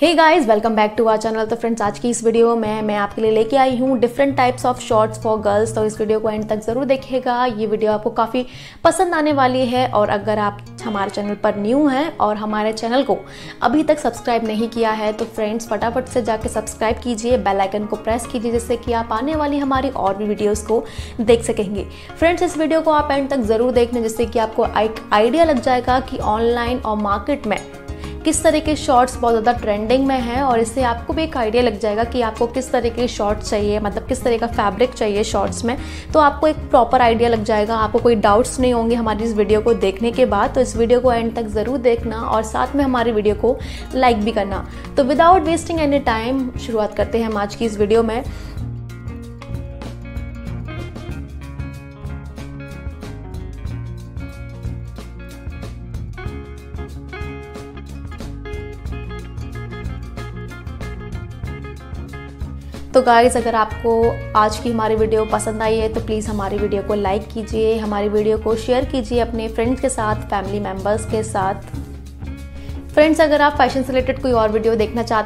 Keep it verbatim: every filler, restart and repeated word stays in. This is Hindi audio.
Hey guys, welcome back to our channel. तो फ्रेंड्स, आज की इस वीडियो में मैं आपके लिए लेके आई हूँ different types of shorts for girls. तो इस वीडियो को एंड तक ज़रूर देखिएगा, ये वीडियो आपको काफ़ी पसंद आने वाली है। और अगर आप हमारे चैनल पर न्यू हैं और हमारे चैनल को अभी तक सब्सक्राइब नहीं किया है तो फ्रेंड्स फटाफट से जाके सब्सक्राइब कीजिए, बेल आइकन को प्रेस कीजिए, जिससे कि आप आने वाली हमारी और भी वीडियोज़ को देख सकेंगे। फ्रेंड्स, इस वीडियो को आप एंड तक ज़रूर देखना, जिससे कि आपको एक आइडिया लग जाएगा कि ऑनलाइन और मार्केट में किस तरह के शॉर्ट्स बहुत ज़्यादा ट्रेंडिंग में हैं। और इससे आपको भी एक आइडिया लग जाएगा कि आपको किस तरह के शॉर्ट्स चाहिए, मतलब किस तरह का फैब्रिक चाहिए शॉर्ट्स में। तो आपको एक प्रॉपर आइडिया लग जाएगा, आपको कोई डाउट्स नहीं होंगे हमारी इस वीडियो को देखने के बाद। तो इस वीडियो को एंड तक ज़रूर देखना और साथ में हमारी वीडियो को लाइक भी करना। तो विदाउट वेस्टिंग एनी टाइम शुरुआत करते हैं हम आज की इस वीडियो में। तो गाइस, अगर आपको आज की हमारी वीडियो पसंद आई है तो प्लीज़ हमारी वीडियो को लाइक कीजिए, हमारी वीडियो को शेयर कीजिए अपने फ्रेंड्स के साथ, फैमिली मेम्बर्स के साथ। फ्रेंड्स, अगर आप फैशन से रिलेटेड कोई और वीडियो देखना चाहते